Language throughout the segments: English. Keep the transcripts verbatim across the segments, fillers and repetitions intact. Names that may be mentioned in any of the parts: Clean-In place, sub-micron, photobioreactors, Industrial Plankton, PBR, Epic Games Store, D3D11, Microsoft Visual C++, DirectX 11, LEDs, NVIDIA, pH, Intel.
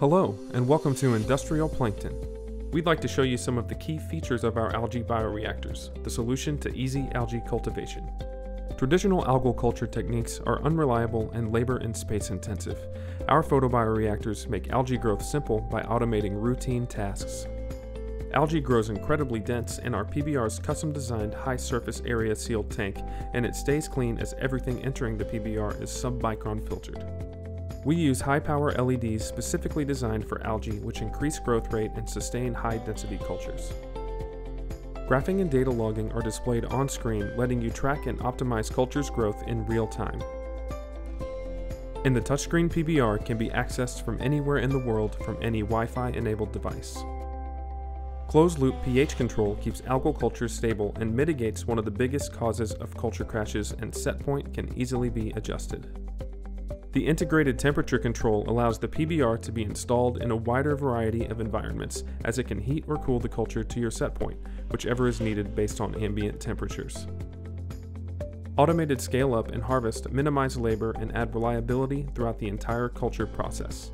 Hello, and welcome to Industrial Plankton. We'd like to show you some of the key features of our algae bioreactors, the solution to easy algae cultivation. Traditional algal culture techniques are unreliable and labor and space intensive. Our photobioreactors make algae growth simple by automating routine tasks. Algae grows incredibly dense in our P B R's custom designed high surface area sealed tank, and it stays clean as everything entering the P B R is sub-micron filtered. We use high-power L E Ds specifically designed for algae, which increase growth rate and sustain high-density cultures. Graphing and data logging are displayed on screen, letting you track and optimize cultures' growth in real time. And the touchscreen P B R can be accessed from anywhere in the world from any Wi-Fi-enabled device. Closed-loop pH control keeps algal cultures stable and mitigates one of the biggest causes of culture crashes, and setpoint can easily be adjusted. The integrated temperature control allows the P B R to be installed in a wider variety of environments, as it can heat or cool the culture to your set point, whichever is needed based on ambient temperatures. Automated scale-up and harvest minimize labor and add reliability throughout the entire culture process.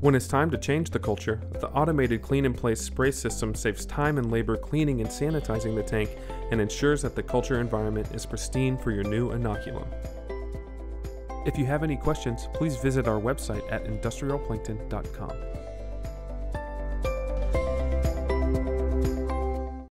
When it's time to change the culture, the automated clean-in-place spray system saves time and labor cleaning and sanitizing the tank, and ensures that the culture environment is pristine for your new inoculum. If you have any questions, please visit our website at industrial plankton dot com.